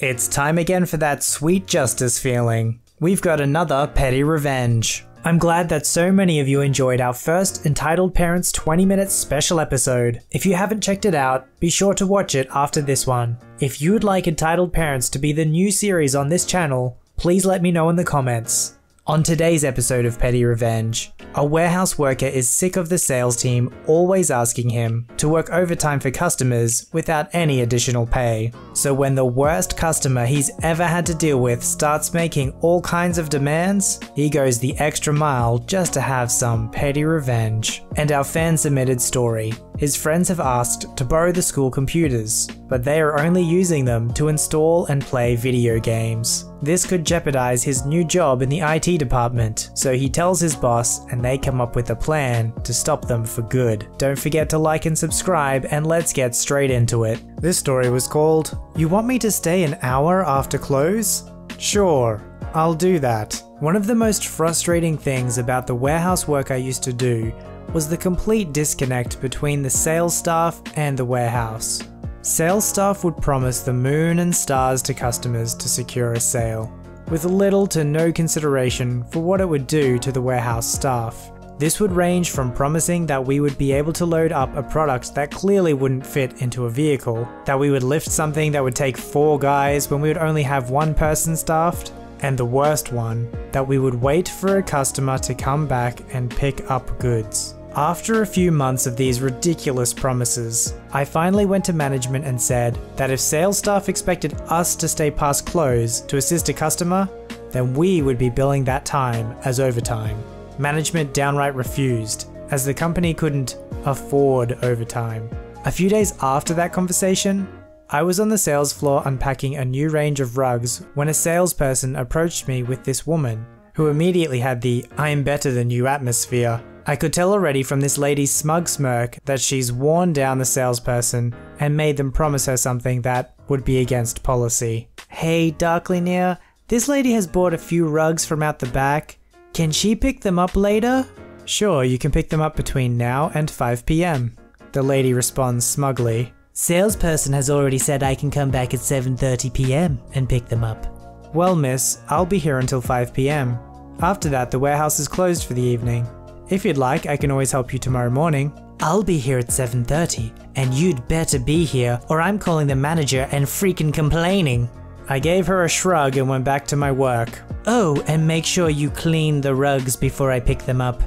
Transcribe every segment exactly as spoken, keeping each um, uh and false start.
It's time again for that sweet justice feeling. We've got another Petty Revenge. I'm glad that so many of you enjoyed our first Entitled Parents twenty minute special episode. If you haven't checked it out, be sure to watch it after this one. If you'd like Entitled Parents to be the new series on this channel, please let me know in the comments. On today's episode of Petty Revenge, a warehouse worker is sick of the sales team always asking him to work overtime for customers without any additional pay. So when the worst customer he's ever had to deal with starts making all kinds of demands, he goes the extra mile just to have some petty revenge. And our fan submitted story. His friends have asked to borrow the school computers, but they are only using them to install and play video games. This could jeopardize his new job in the I T department, so he tells his boss and they come up with a plan to stop them for good. Don't forget to like and subscribe, and let's get straight into it. This story was called, "You Want Me to Stay an Hour After Close? Sure, I'll do that." One of the most frustrating things about the warehouse work I used to do was the complete disconnect between the sales staff and the warehouse. Sales staff would promise the moon and stars to customers to secure a sale, with little to no consideration for what it would do to the warehouse staff. This would range from promising that we would be able to load up a product that clearly wouldn't fit into a vehicle, that we would lift something that would take four guys when we would only have one person staffed, and the worst one, that we would wait for a customer to come back and pick up goods. After a few months of these ridiculous promises, I finally went to management and said that if sales staff expected us to stay past close to assist a customer, then we would be billing that time as overtime. Management downright refused, as the company couldn't afford overtime. A few days after that conversation, I was on the sales floor unpacking a new range of rugs when a salesperson approached me with this woman, who immediately had the "I'm better than you" atmosphere. I could tell already from this lady's smug smirk that she's worn down the salesperson and made them promise her something that would be against policy. "Hey Darklynia, this lady has bought a few rugs from out the back. Can she pick them up later?" "Sure, you can pick them up between now and five p m The lady responds smugly. "Salesperson has already said I can come back at seven thirty p m and pick them up." "Well miss, I'll be here until five p m After that the warehouse is closed for the evening. If you'd like, I can always help you tomorrow morning." "I'll be here at seven thirty, and you'd better be here or I'm calling the manager and freaking complaining." I gave her a shrug and went back to my work. "Oh, and make sure you clean the rugs before I pick them up.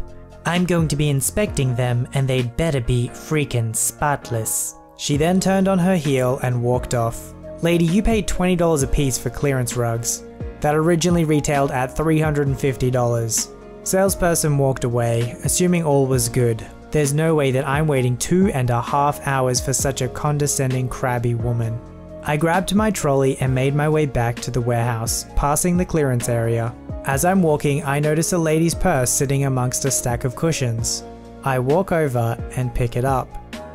I'm going to be inspecting them and they'd better be freaking spotless." She then turned on her heel and walked off. Lady, you paid twenty dollars a piece for clearance rugs that originally retailed at three hundred fifty dollars. Salesperson walked away, assuming all was good. There's no way that I'm waiting two and a half hours for such a condescending, crabby woman. I grabbed my trolley and made my way back to the warehouse, passing the clearance area. As I'm walking, I notice a lady's purse sitting amongst a stack of cushions. I walk over and pick it up.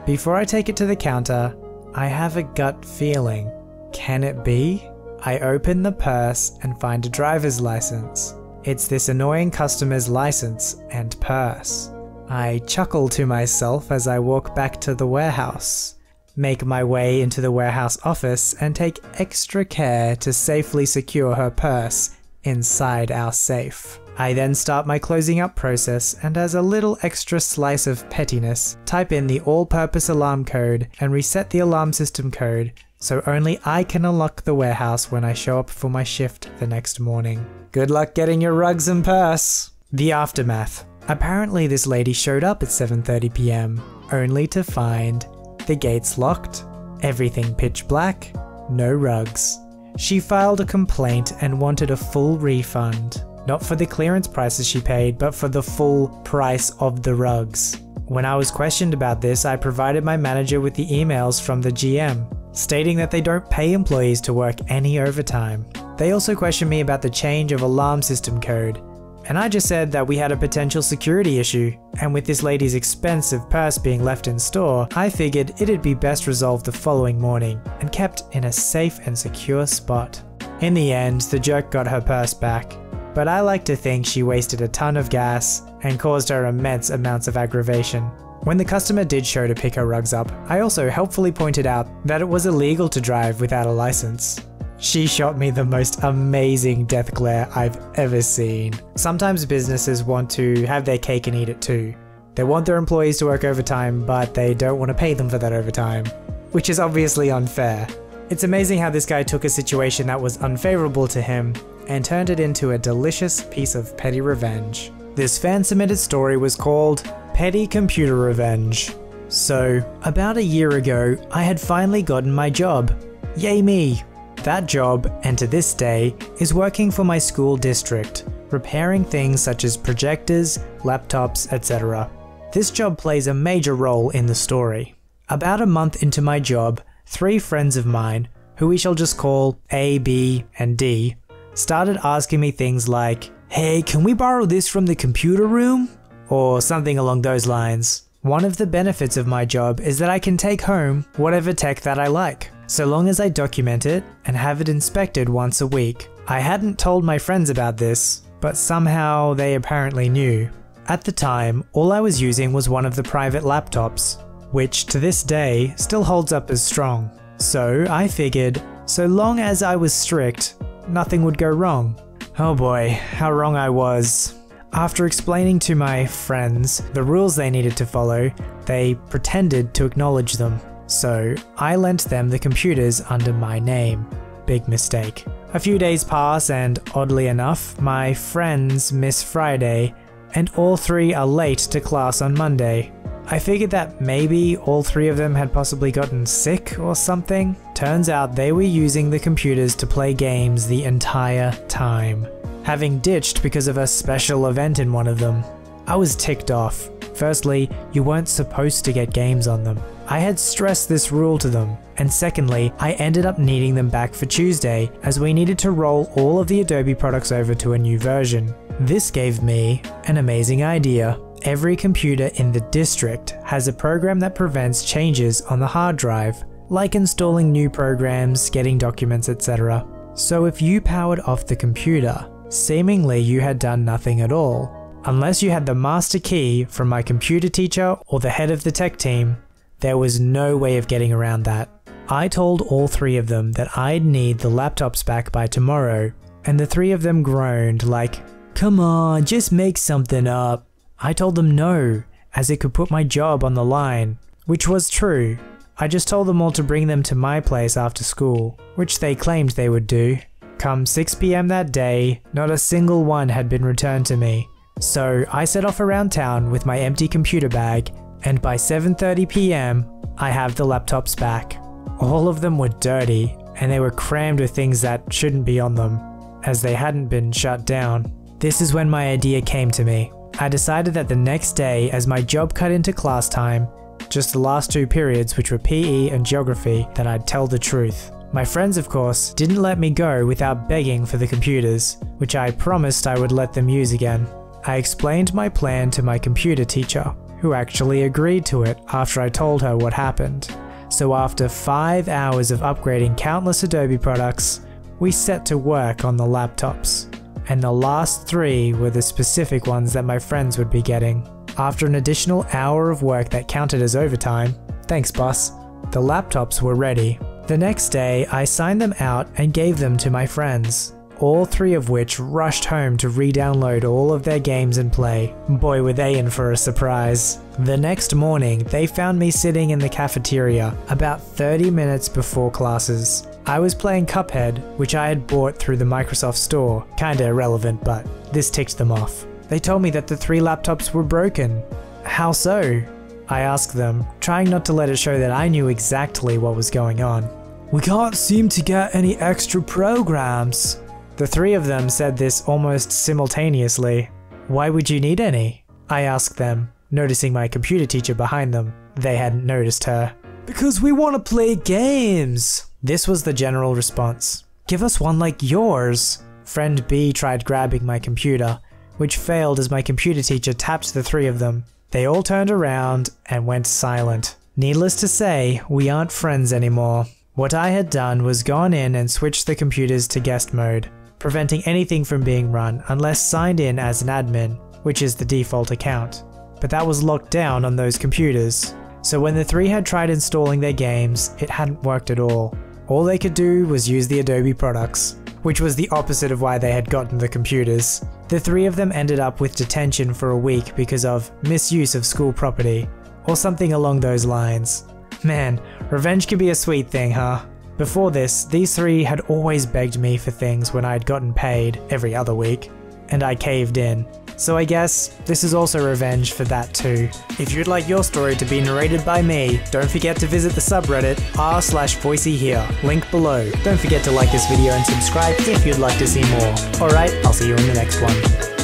Before I take it to the counter, I have a gut feeling. Can it be? I open the purse and find a driver's license. It's this annoying customer's license and purse. I chuckle to myself as I walk back to the warehouse, make my way into the warehouse office and take extra care to safely secure her purse inside our safe. I then start my closing up process and as a little extra slice of pettiness, type in the all-purpose alarm code and reset the alarm system code so only I can unlock the warehouse when I show up for my shift the next morning. Good luck getting your rugs and purse! The aftermath. Apparently this lady showed up at seven thirty p m only to find the gates locked, everything pitch black, no rugs. She filed a complaint and wanted a full refund. Not for the clearance prices she paid, but for the full price of the rugs. When I was questioned about this, I provided my manager with the emails from the G M, stating that they don't pay employees to work any overtime. They also questioned me about the change of alarm system code, and I just said that we had a potential security issue, and with this lady's expensive purse being left in store, I figured it'd be best resolved the following morning, and kept in a safe and secure spot. In the end, the jerk got her purse back, but I like to think she wasted a ton of gas and caused her immense amounts of aggravation. When the customer did show to pick her rugs up, I also helpfully pointed out that it was illegal to drive without a license. She shot me the most amazing death glare I've ever seen. Sometimes businesses want to have their cake and eat it too. They want their employees to work overtime, but they don't want to pay them for that overtime, which is obviously unfair. It's amazing how this guy took a situation that was unfavorable to him and turned it into a delicious piece of petty revenge. This fan-submitted story was called Petty Computer Revenge. So, about a year ago, I had finally gotten my job. Yay me! That job, and to this day, is working for my school district, repairing things such as projectors, laptops, et cetera. This job plays a major role in the story. About a month into my job, three friends of mine, who we shall just call A, B, and D, started asking me things like, "Hey, can we borrow this from the computer room?" or something along those lines. One of the benefits of my job is that I can take home whatever tech that I like, so long as I document it and have it inspected once a week. I hadn't told my friends about this, but somehow they apparently knew. At the time, all I was using was one of the private laptops, which to this day still holds up as strong. So I figured, so long as I was strict, nothing would go wrong. Oh boy, how wrong I was. After explaining to my friends the rules they needed to follow, they pretended to acknowledge them. So I lent them the computers under my name. Big mistake. A few days pass and, oddly enough, my friends miss Friday and all three are late to class on Monday. I figured that maybe all three of them had possibly gotten sick or something. Turns out they were using the computers to play games the entire time, having ditched because of a special event in one of them. I was ticked off. Firstly, you weren't supposed to get games on them. I had stressed this rule to them, and secondly, I ended up needing them back for Tuesday as we needed to roll all of the Adobe products over to a new version. This gave me an amazing idea. Every computer in the district has a program that prevents changes on the hard drive, like installing new programs, getting documents, et cetera. So if you powered off the computer, seemingly you had done nothing at all, unless you had the master key from my computer teacher or the head of the tech team. There was no way of getting around that. I told all three of them that I'd need the laptops back by tomorrow, and the three of them groaned like, "Come on, just make something up." I told them no, as it could put my job on the line, which was true. I just told them all to bring them to my place after school, which they claimed they would do. Come six p m that day, not a single one had been returned to me. So I set off around town with my empty computer bag, and by seven thirty p m, I have the laptops back. All of them were dirty, and they were crammed with things that shouldn't be on them, as they hadn't been shut down. This is when my idea came to me. I decided that the next day, as my job cut into class time, just the last two periods, which were P E and geography, that I'd tell the truth. My friends, of course, didn't let me go without begging for the computers, which I promised I would let them use again. I explained my plan to my computer teacher, who actually agreed to it after I told her what happened. So after five hours of upgrading countless Adobe products, we set to work on the laptops. And the last three were the specific ones that my friends would be getting. After an additional hour of work that counted as overtime, thanks boss, the laptops were ready. The next day, I signed them out and gave them to my friends, all three of which rushed home to re-download all of their games and play. Boy, were they in for a surprise. The next morning, they found me sitting in the cafeteria about thirty minutes before classes. I was playing Cuphead, which I had bought through the Microsoft Store, kinda irrelevant, but this ticked them off. They told me that the three laptops were broken. How so? I asked them, trying not to let it show that I knew exactly what was going on. "We can't seem to get any extra programs." The three of them said this almost simultaneously. "Why would you need any?" I asked them, noticing my computer teacher behind them. They hadn't noticed her. "Because we want to play games." This was the general response. "Give us one like yours." Friend B tried grabbing my computer, which failed as my computer teacher tapped the three of them. They all turned around and went silent. Needless to say, we aren't friends anymore. What I had done was gone in and switched the computers to guest mode, preventing anything from being run unless signed in as an admin, which is the default account. But that was locked down on those computers. So when the three had tried installing their games, it hadn't worked at all. all they could do was use the Adobe products, which was the opposite of why they had gotten the computers. The three of them ended up with detention for a week because of misuse of school property, or something along those lines. Man, revenge can be a sweet thing, huh? Before this, these three had always begged me for things when I had gotten paid every other week, and I caved in. So I guess this is also revenge for that too. If you'd like your story to be narrated by me, don't forget to visit the subreddit r slash voiceyhere, link below. Don't forget to like this video and subscribe if you'd like to see more. Alright, I'll see you in the next one.